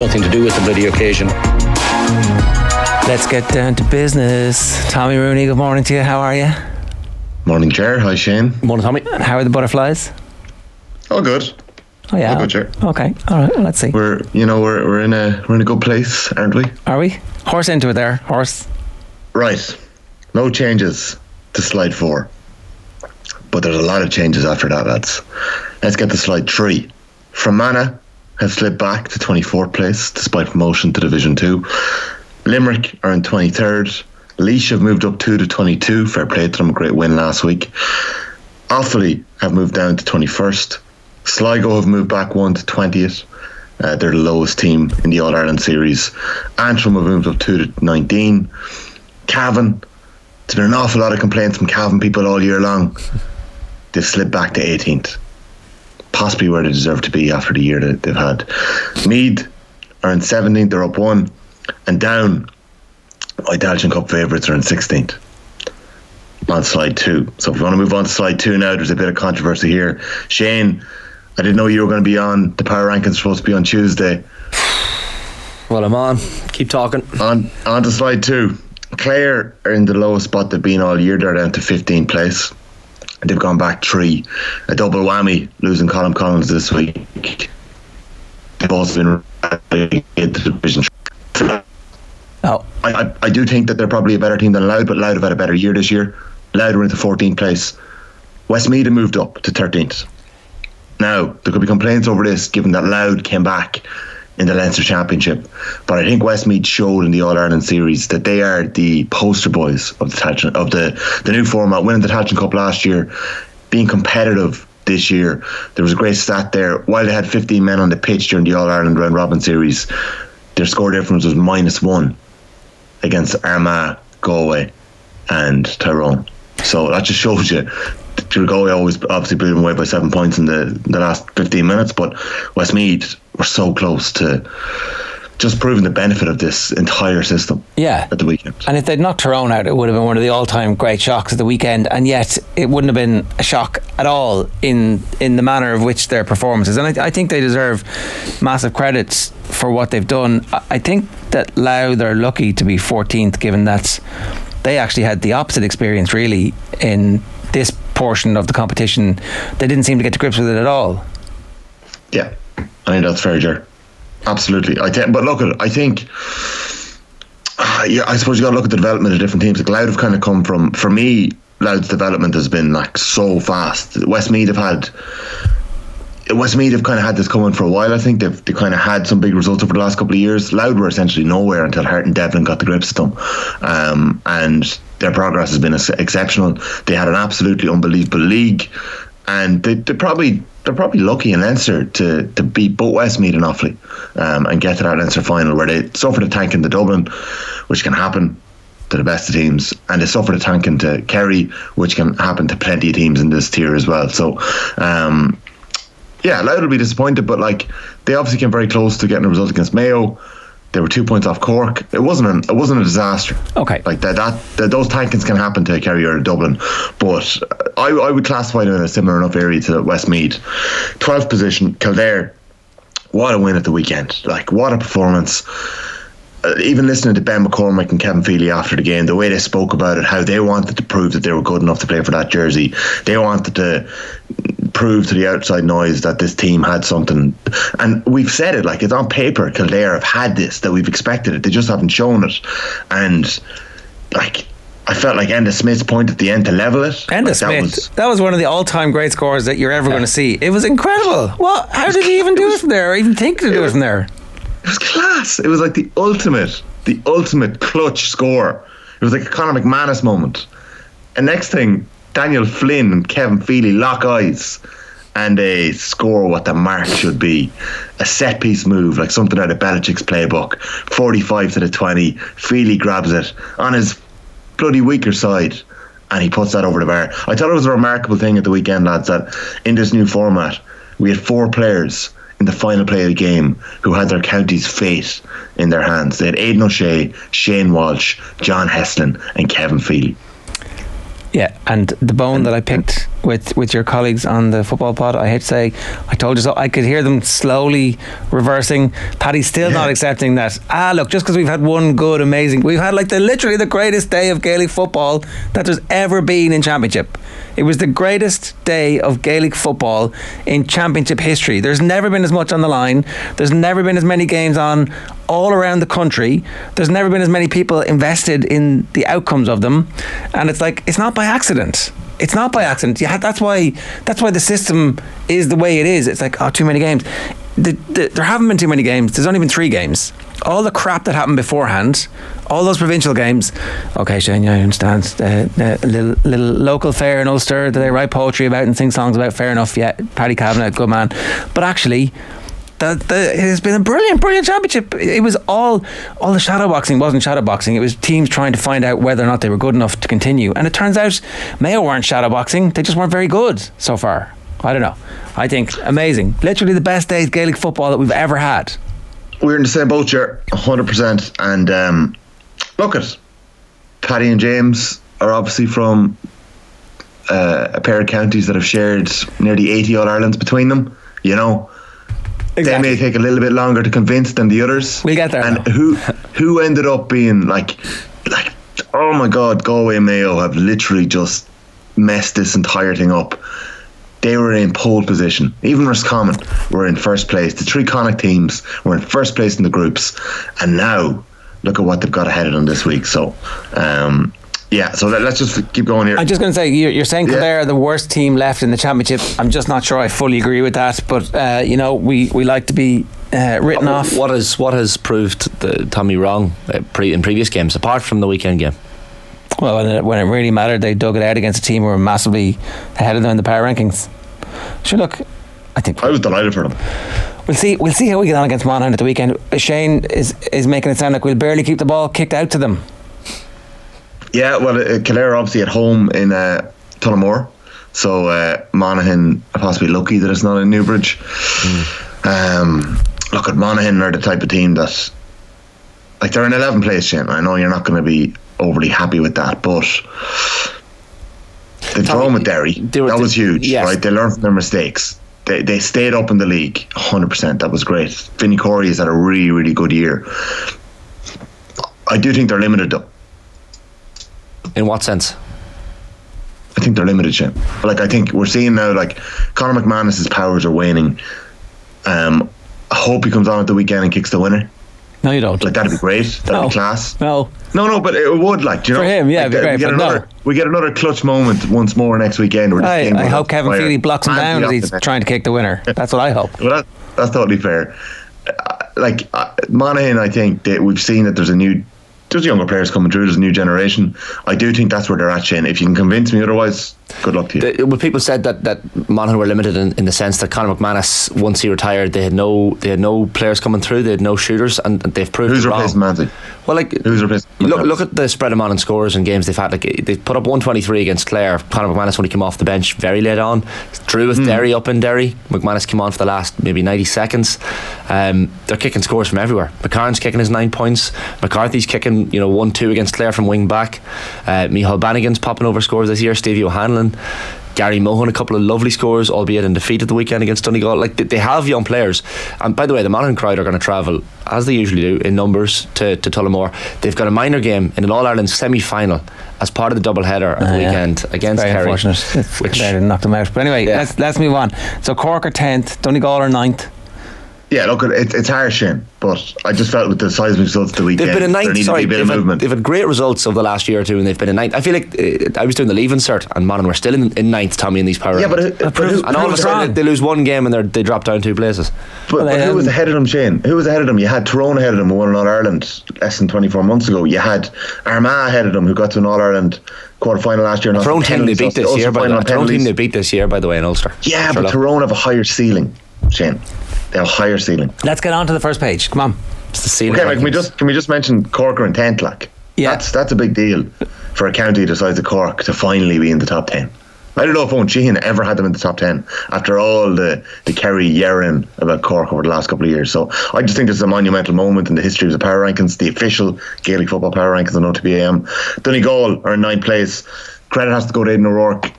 Nothing to do with the bloody occasion. Let's get down to business. Tommy Rooney, good morning to you. How are you? Morning, Ger. Hi, Shane. Morning, Tommy. And how are the butterflies? All good. Oh yeah. All good, Ger. Okay. All right. Well, let's see. We're in a good place, aren't we? Are we? Horse into it there. Horse. Right. No changes to slide 4, but there's a lot of changes after that. Let's get to slide 3. Fermanagh have slid back to 24th place despite promotion to Division 2. Limerick are in 23rd. Laois have moved up 2 to 22. Fair play to them, a great win last week. Offaly have moved down to 21st. Sligo have moved back 1 to 20th. They're the lowest team in the All-Ireland series. Antrim have moved up 2 to 19. Cavan, there's been an awful lot of complaints from Cavan people all year long. They've slid back to 18th. Possibly where they deserve to be after the year that they've had. Meath are in 17th, they're up 1. And Down, Tailteann Cup favourites, are in 16th on slide 2. So if we want to move on to slide 2 now, there's a bit of controversy here. Shane, I didn't know you were going to be on. The power rankings supposed to be on Tuesday. Well, I'm on. Keep talking. On to slide 2. Clare are in the lowest spot they've been all year. They're down to 15th place. They've gone back 3. A double whammy, losing Colm Collins this week. They've also been relegated to Division 3. Oh. I do think that they're probably a better team than Louth, but Louth have had a better year this year. Louth were into 14th place. Westmeath have moved up to 13th. Now, there could be complaints over this, given that Louth came back in the Leinster Championship. But I think Westmeath showed in the All-Ireland series that they are the poster boys of the new format, winning the Tailteann Cup last year, being competitive this year. There was a great stat there. While they had 15 men on the pitch during the All-Ireland round-robin series, their score difference was -1 against Armagh, Galway and Tyrone. So that just shows you. Galway always obviously blew them away by 7 points in the last 15 minutes, but Westmeath were so close to just proving the benefit of this entire system at the weekend. And if they'd knocked Tyrone out, it would have been one of the all-time great shocks at the weekend, and yet it wouldn't have been a shock at all in the manner of which their performances. And I think they deserve massive credits for what they've done. I think that Louth are lucky to be 14th, given that they actually had the opposite experience, really, in this portion of the competition. They didn't seem to get to grips with it at all. Yeah, I think that's fair, Ger. Absolutely. But look at it, I think, I suppose you got to look at the development of different teams. Like Louth have kind of come from, for me, Louth's development has been like so fast. Westmeath have kind of had this coming for a while. I think they kind of had some big results over the last couple of years. Louth were essentially nowhere until Hart and Devlin got the grips with them, and their progress has been exceptional. They had an absolutely unbelievable league, and they're probably lucky in Leinster to beat both Westmeath and Offaly and get to that Leinster final, where they suffered a tanking to Dublin, which can happen to the best of teams, and they suffered a tanking to Kerry, which can happen to plenty of teams in this tier as well. So Louth will be disappointed, but like, they obviously came very close to getting a result against Mayo. They were 2 points off Cork. It wasn't a disaster. Okay, like that those tankings can happen to Kerry or Dublin, but I would classify them in a similar enough area to Westmeath. 12th position, Kildare. What a win at the weekend! Like, what a performance. Even listening to Ben McCormick and Kevin Feely after the game, the way they spoke about it, how they wanted to prove that they were good enough to play for that jersey. They wanted to prove to the outside noise that this team had something. And we've said it, like, it's on paper, Kildare have had this, that we've expected it. They just haven't shown it. And, like, I felt like Enda Smith's point at the end to level it. That was one of the all-time great scores that you're ever going to see. It was incredible. Well, how did he even do it from there, or even think to do it from there? It was class. It was like the ultimate clutch score. It was like a Conor McManus moment. And next thing, Daniel Flynn and Kevin Feely lock eyes and they score what the mark should be. A set piece move, like something out of Belichick's playbook. 45 to the 20. Feely grabs it on his bloody weaker side and he puts that over the bar. I thought it was a remarkable thing at the weekend, lads, that in this new format, we had 4 players in the final play of the game who had their county's fate in their hands. They had Aidan O'Shea, Shane Walsh, John Heslin and Kevin Feely. Yeah, and the bone that I picked with your colleagues on the football pod, I hate to say, I told you so. I could hear them slowly reversing. Paddy's still not accepting that. Look, just because we've had one good, amazing, we've had like literally the greatest day of Gaelic football that there's ever been in Championship. It was the greatest day of Gaelic football in Championship history. There's never been as much on the line. There's never been as many games on all around the country. There's never been as many people invested in the outcomes of them. And it's like, it's not by accident. It's not by accident. That's why the system is the way it is. It's like, too many games. There haven't been too many games. There's only been 3 games. All the crap that happened beforehand, all those provincial games. Okay, Shane, yeah, I understand. Little local fair in Ulster that they write poetry about and sing songs about. Fair enough. Yeah, Paddy Kavanagh, good man. But actually, it has been a brilliant championship. It was all the shadow boxing wasn't shadow boxing. It was teams trying to find out whether or not they were good enough to continue. And it turns out Mayo weren't shadow boxing. They just weren't very good so far. I don't know. I think amazing. Literally the best day of Gaelic football that we've ever had. We're in the same boat, here, 100%. And look at Paddy and James are obviously from a pair of counties that have shared nearly 80 All-Irelands between them. You know. Exactly. They may take a little bit longer to convince than the others. We'll get there. And who ended up being like, oh my God, Galway and Mayo have literally just messed this entire thing up. They were in pole position. Even Roscommon were in first place. The 3 Connacht teams were in first place in the groups. And now, look at what they've got ahead of them this week. So, yeah, so let's just keep going here. I'm just going to say, you're saying Kildare are the worst team left in the Championship. I'm just not sure I fully agree with that. But, we like to be written off. What has proved Tommy wrong in previous games, apart from the weekend game? Well, when it really mattered, they dug it out against a team who were massively ahead of them in the power rankings. Sure, look, I think I was delighted for them. We'll see how we get on against Monaghan at the weekend. Shane is making it sound like we'll barely keep the ball kicked out to them. Yeah, well, Kildare obviously at home in Tullamore, so Monaghan are possibly lucky that it's not in Newbridge. Look, at Monaghan are the type of team that, like, they're in 11th place, Shane. I know you're not going to be overly happy with that, but the draw with Derry, that was huge, right? They learned from their mistakes. They stayed up in the league 100%. That was great. Vinny Corey has had a really, really good year. I do think they're limited, though. In what sense? I think they're limited, Shane. Like, I think we're seeing now, like, Conor McManus' powers are waning. I hope he comes on at the weekend and kicks the winner. No, you don't. Like, that'd be great. That'd be class. No, but it would, like, do you know? For him, yeah, it'd be great. We get another clutch moment once more next weekend. I hope Kevin Feely blocks him down as he's trying to kick the winner. That's what I hope. Well, that's totally fair. Monaghan, I think that we've seen that there's younger players coming through, there's a new generation. I do think that's where they're at, Shane. If you can convince me otherwise, good luck to you. Well, people said that Monaghan were limited in the sense that Conor McManus, once he retired, they had no players coming through, they had no shooters, and they've proved who's it wrong. Who's replacing Manzi? Well, like, who's replacing look at the spread of Monaghan scores and games they've had. Like, they've put up 123 against Clare. Conor McManus, when he came off the bench very late on, drew with Derry up in Derry. McManus came on for the last maybe 90 seconds. They're kicking scores from everywhere. McCarron's kicking his 9 points. McCarthy's kicking 1-2 against Clare from wing back. Micheál Bannigan's popping over scores this year. Stevie O'Hanlon, Gary Mohan, a couple of lovely scores, albeit in defeat at the weekend against Donegal. Like, they have young players. And by the way, the Monaghan crowd are going to travel, as they usually do, in numbers to Tullamore. They've got a minor game in an All-Ireland semi-final as part of the double header at the weekend against Kerry. It's very unfortunate. Which they didn't knock them out. But anyway, let's move on. So Cork are 10th, Donegal are 9th. Yeah, look, it's harsh, Shane, but I just felt with the seismic results the weekend, they've had great results over the last year or two, and they've been in 9th. I feel like I was doing the leave insert, and Monaghan were still in 9th, Tommy, in these power rounds. Yeah, but all of a sudden they lose one game and they drop down 2 places. But who was ahead of them, Shane? Who was ahead of them? You had Tyrone ahead of them, who won an All-Ireland less than 24 months ago. You had Armagh ahead of them, who got to an All-Ireland quarter-final last year. Tyrone team they beat this year, by the way, in Ulster. Yeah, but Tyrone have a higher ceiling, Shane. They have a higher ceiling. Let's get on to the first page. Come on. It's the ceiling. Okay, like, can we just mention Cork are in 10th, like? Yeah. That's a big deal for a county the size of Cork to finally be in the top 10. I don't know if Owen Sheehan ever had them in the top 10 after all the Kerry yarn about Cork over the last couple of years. So I just think this is a monumental moment in the history of the power rankings, the official Gaelic football power rankings on OTBAM. Donegal are in 9th place. credit has to go to Aidan O'Rourke.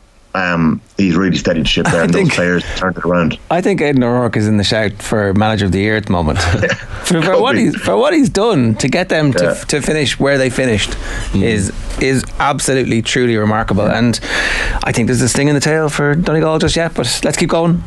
He's really steadied the ship there, and those players turned it around. I think Aidan O'Rourke is in the shout for manager of the year at the moment. for what he's done to get them to finish where they finished is absolutely truly remarkable. Yeah. And I think there's a sting in the tail for Donegal just yet, but let's keep going.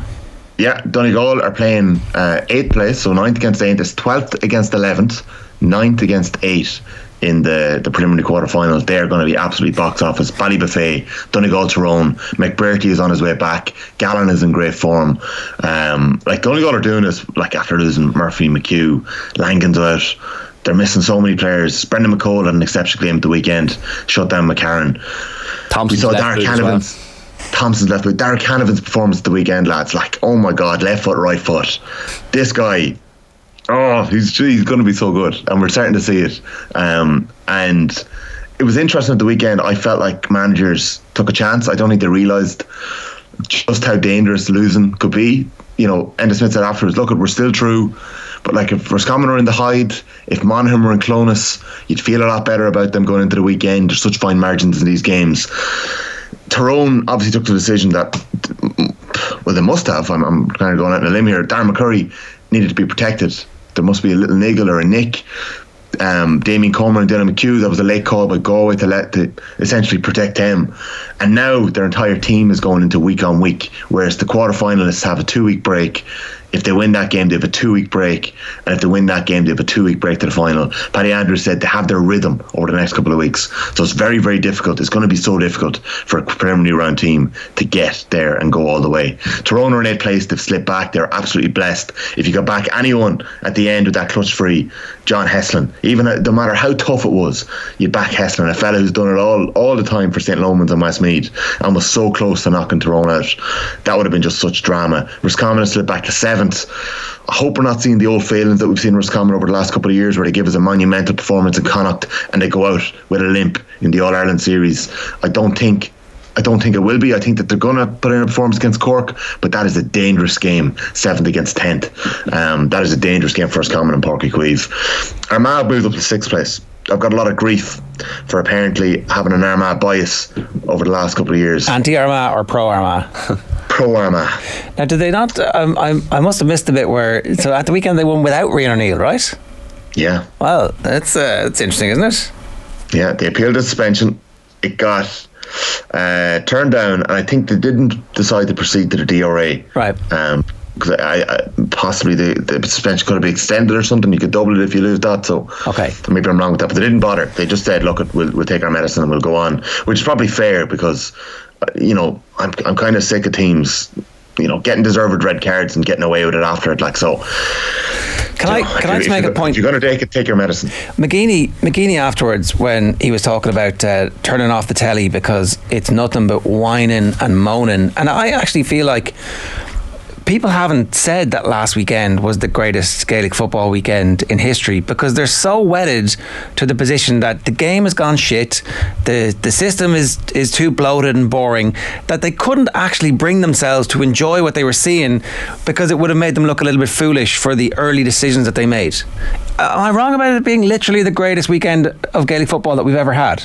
Yeah, Donegal are playing 8th place, so 9th against 8th. It's 12th against 11th, 9th against 8th in the preliminary quarterfinals. They're going to be absolutely box office. Ballybuffet, Donegal Tyrone, McBrearty is on his way back, Gallen is in great form. Donegal are doing this, after losing Murphy, McHugh, Langan's out. They're missing so many players. Brendan McCole had an exceptional game at the weekend, shut down McCarron. Thompson's left foot. Darragh Canavan's performance at the weekend, lads, oh my God, left foot, right foot. This guy, he's going to be so good, and we're starting to see it. And it was interesting at the weekend. I felt like managers took a chance. I don't think they realised just how dangerous losing could be. You know, Enda Smith said afterwards, look, we're still through, but if Roscommon were in the Hyde, if Monaghan were in Clonus, you'd feel a lot better about them going into the weekend. There's such fine margins in these games. Tyrone obviously took the decision that, well, they must have. I'm kind of going out on a limb here. Darren McCurry needed to be protected. There must be a little niggle or a nick. Damien Comer and Dylan McHugh, that was a late call by Galway to essentially protect him. And now their entire team is going into week on week, whereas the quarterfinalists have a 2-week break. If they win that game, they have a 2-week break. And if they win that game, they have a 2-week break to the final. Paddy Andrews said they have their rhythm over the next couple of weeks. So it's very, very difficult. It's going to be so difficult for a preliminary round team to get there and go all the way. Tyrone are in 8th place. They've slipped back. They're absolutely blessed. If you got back anyone at the end with that clutch free, John Heslin, no matter how tough it was, you'd back Heslin, a fella who's done it all the time for St. Lomans and Westmeath and was so close to knocking Tyrone out. That would have been just such drama. Roscommon has slipped back to 7th. I hope we're not seeing the old failings that we've seen Roscommon over the last couple of years, where they give us a monumental performance in Connacht and they go out with a limp in the All-Ireland series. I don't think it will be. I think that they're going to put in a performance against Cork, but that is a dangerous game, 7th against 10th. That is a dangerous game for Roscommon and Portlaoise. Armagh moved up to 6th place. I've got a lot of grief for apparently having an Armagh bias over the last couple of years. Anti-Armagh or pro-Armagh? Pro-Armagh. Now, did they not? I must have missed the bit where. So at the weekend they won without Rhian O'Neill, right? Yeah. Well, that's interesting, isn't it? Yeah, they appealed the suspension. It got turned down, and I think they didn't decide to proceed to the DRA. Right. Because possibly the suspension could have been extended or something. You could double it if you lose that. So okay, maybe I'm wrong with that. But they didn't bother. They just said, look, we'll take our medicine and we'll go on, which is probably fair because, you know, I'm kind of sick of teams, you know, getting deserved red cards and getting away with it after it. Can I just make a point? If you're going to take your medicine. McGeaney afterwards, when he was talking about turning off the telly because it's nothing but whining and moaning. And I actually feel like people haven't said that last weekend was the greatest Gaelic football weekend in history because they're so wedded to the position that the game has gone shit, the system is too bloated and boring, that they couldn't actually bring themselves to enjoy what they were seeing because it would have made them look a little bit foolish for the early decisions that they made. Am I wrong about it being literally the greatest weekend of Gaelic football that we've ever had?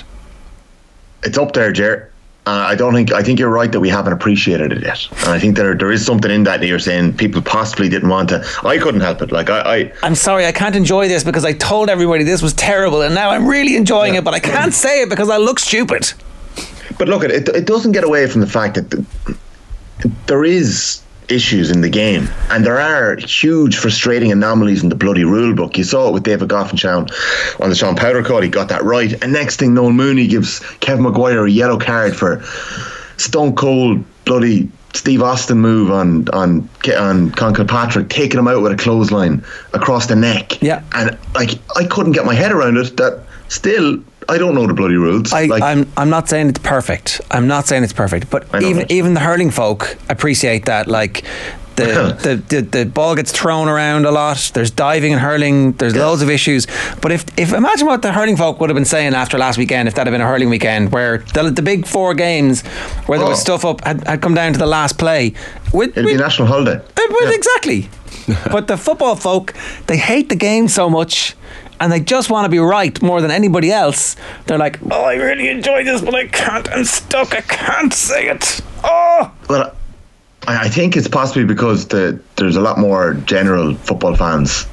It's up there, Ger. I think you're right that we haven't appreciated it yet, and I think there is something in that you're saying people possibly didn't want to. I couldn't help it. I'm sorry, I can't enjoy this because I told everybody this was terrible, and now I'm really enjoying it, but I can't say it because I look stupid. But look, it doesn't get away from the fact that there is issues in the game, and there are huge frustrating anomalies in the bloody rule book. You saw it with David Goffin on the Sean Powder call. He got that right, and next thing Noel Mooney gives Kevin Maguire a yellow card for stone cold bloody Steve Austin move on Con Kilpatrick, taking him out with a clothesline across the neck. Yeah, and I couldn't get my head around it. That still, I don't know the bloody rules. I'm not saying it's perfect. But even the hurling folk appreciate that. The ball gets thrown around a lot. There's diving and hurling. There's loads of issues. But if imagine what the hurling folk would have been saying after last weekend if that had been a hurling weekend where the big four games where there was stuff up had come down to the last play. It'd be a national holiday. Exactly. But the football folk, they hate the game so much. and they just want to be right more than anybody else. They're like, oh, I really enjoy this, but I can't. I'm stuck. I can't say it. Oh. Well, I think it's possibly because there's a lot more general football fans.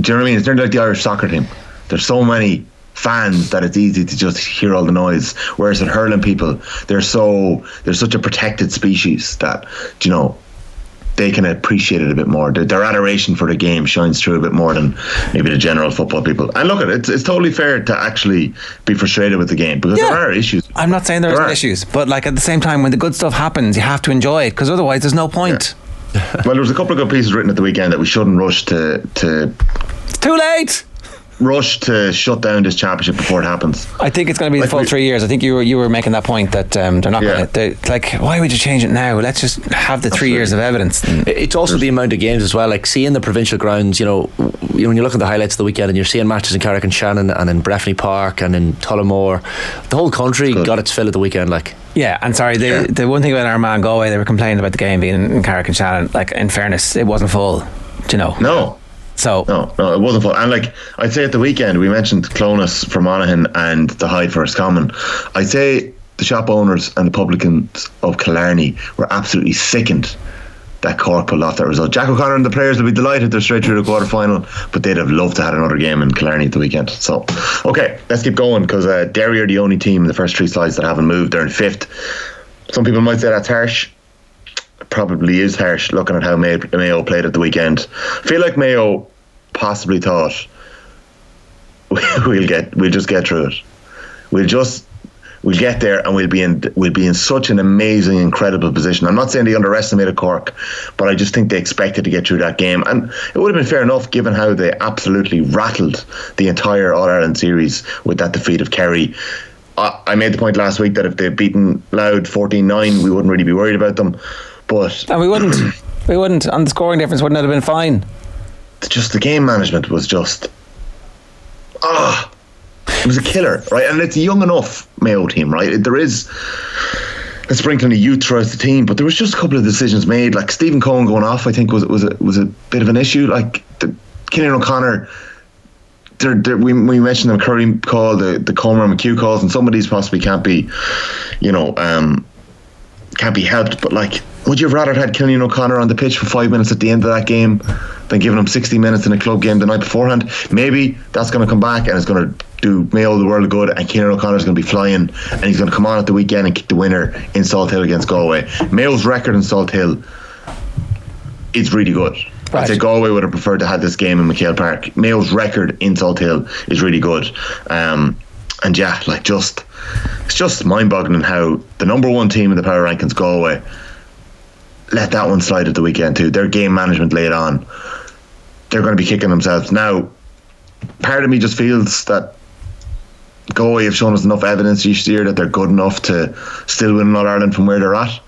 Do you know what I mean? It's not like the Irish soccer team. There's so many fans that it's easy to just hear all the noise. Whereas at hurling people, they're such a protected species that, you know, they can appreciate it a bit more. Their adoration for the game shines through a bit more than maybe the general football people. And look at it, it's totally fair to actually be frustrated with the game because there are issues. I'm not saying there aren't issues, but like at the same time, when the good stuff happens, you have to enjoy it because otherwise there's no point. Yeah. Well, there was a couple of good pieces written at the weekend that we shouldn't rush to It's too late! Rush to shut down this championship before it happens. I think it's going to be like the full 3 years. I think you were making that point that they're not going to, like, why would you change it now? Let's just have the 3 years of evidence. It's also the amount of games as well, like seeing the provincial grounds. You know, when you look at the highlights of the weekend and you're seeing matches in Carrick and Shannon and in Breffni Park and in Tullamore, the whole country got its fill at the weekend, like. Yeah, and sorry, the one thing about Armagh and Galway, they were complaining about the game being in Carrick and Shannon. Like, in fairness, it wasn't full, you know. No. So no, it wasn't full. And like I'd say at the weekend, we mentioned Clonus for Monaghan and the Hyde for Roscommon. I'd say the shop owners and the publicans of Killarney were absolutely sickened that Cork pulled off that result. Jack O'Connor and the players will be delighted they're straight through the quarter final, but they'd have loved to have had another game in Killarney at the weekend. So okay, let's keep going, because Derry are the only team in the first three sides that haven't moved. They're in fifth. Some people might say that's harsh. Probably is harsh, looking at how Mayo played at the weekend. I feel like Mayo possibly thought we'll just get through it. We'll get there and we'll be in such an amazing, incredible position. I'm not saying they underestimated Cork, but I just think they expected to get through that game, and it would have been fair enough given how they absolutely rattled the entire All-Ireland series with that defeat of Kerry. I made the point last week that if they'd beaten Loud 14-9, we wouldn't really be worried about them. And we wouldn't. And the scoring difference wouldn't have been fine. Just the game management was just it was a killer, right? And it's a young enough Mayo team, right? There is a sprinkling of youth throughout the team, but there was just a couple of decisions made. Like Stephen Cohen going off, I think was a bit of an issue. Like Killian O'Connor. We mentioned the McCurry call, the Comer McHugh calls, and some of these possibly can't be helped, but like, would you have rather had Killian O'Connor on the pitch for 5 minutes at the end of that game than giving him 60 minutes in a club game the night beforehand? Maybe that's going to come back and it's going to do Mayo the world of good, and Killian O'Connor's going to be flying and he's going to come on at the weekend and kick the winner in Salt Hill against Galway. Mayo's record in Salt Hill is really good. Right. I'd say Galway would have preferred to have this game in McHale Park. Mayo's record in Salt Hill is really good. And yeah, like it's just mind-boggling how the number one team in the power rankings, Galway, let that one slide at the weekend too. Their game management laid on. They're going to be kicking themselves. Now, part of me just feels that Galway have shown us enough evidence each year that they're good enough to still win All-Ireland from where they're at.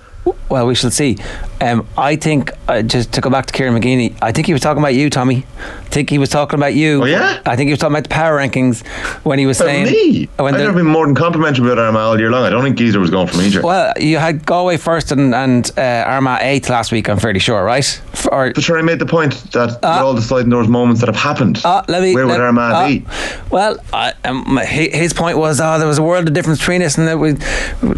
Well, we shall see. I think, just to go back to Kieran McGeaney, I think he was talking about you, Tommy. I think he was talking about you. Oh, yeah? I think he was talking about the power rankings when he was saying... me? I've never been more than complimentary about Armagh all year long. I don't think Geezer was going for either. Well, you had Galway first and Armagh 8th last week, I'm fairly sure, right? But sure, I made the point that with all the sliding doors moments that have happened, where would Armagh be? Well, his point was, there was a world of difference between us, and that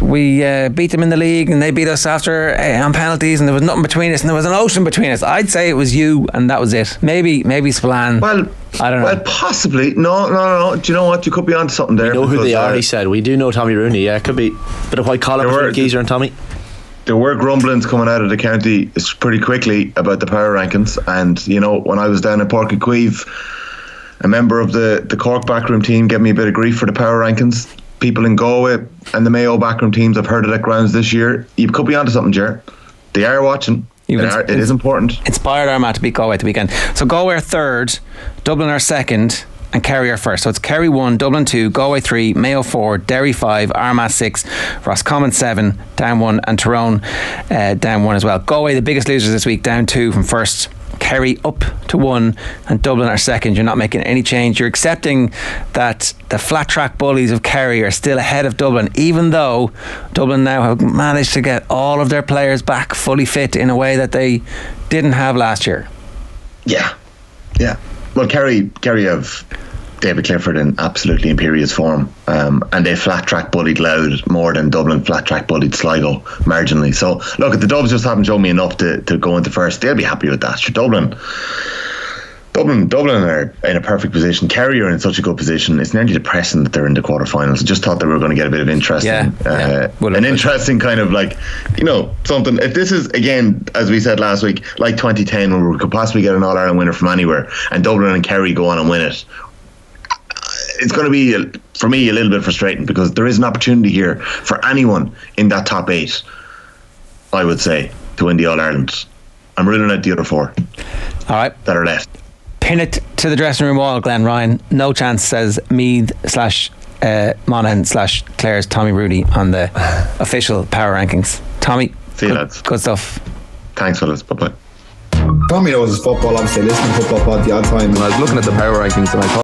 we beat them in the league and they beat us after on penalties, and there was nothing between us, and there was an ocean between us. I'd say it was you, and that was it. Maybe Spillane. Well, I don't know. Well, possibly. No. Do you know what? You could be onto something there. We know who they are. He said we do know Tommy Rooney. Yeah, it could be a bit of white collar between Geezer and Tommy. There were grumblings coming out of the county pretty quickly about the power rankings, and you know, when I was down in Portlacueve, a member of the Cork backroom team gave me a bit of grief for the power rankings. People in Galway and the Mayo backroom teams have heard it at grounds this year. You could be onto something, Ger. They are watching. It is important. Inspired Armagh to beat Galway at the weekend. So Galway are third, Dublin are second, and Kerry are first. So it's Kerry 1, Dublin 2, Galway 3, Mayo 4, Derry 5, Armagh 6, Roscommon 7, down 1, and Tyrone down 1 as well. Galway, the biggest losers this week, down 2 from first. Kerry up to 1 and Dublin are second. You're not making any change. You're accepting that the flat track bullies of Kerry are still ahead of Dublin, even though Dublin now have managed to get all of their players back fully fit in a way that they didn't have last year. Yeah. Well, Kerry have David Clifford in absolutely imperious form, and they flat track bullied Louth more than Dublin flat track bullied Sligo marginally. So look, if the Dubs just haven't shown me enough to go into first, they'll be happy with that. Sure, Dublin are in a perfect position. Kerry are in such a good position. It's nearly depressing that they're in the quarterfinals. I just thought they were going to get a bit of interesting, an interesting kind of, like, you know, something. If this is, again, as we said last week, like 2010, where we could possibly get an All Ireland winner from anywhere, and Dublin and Kerry go on and win it, it's going to be, for me, a little bit frustrating, because there is an opportunity here for anyone in that top eight, I would say, to win the All Ireland. I'm ruling out the other four. All right, that are left. Pin it to the dressing room wall, Glenn Ryan. No chance, says Meath /Monaghan /Clare's Tommy Rooney on the official power rankings. Tommy, see you, lads. Good stuff. Thanks, fellas. Bye bye. Tommy knows his football. I'm still listening to Football Pod the odd time, and I was looking at the power rankings and I thought.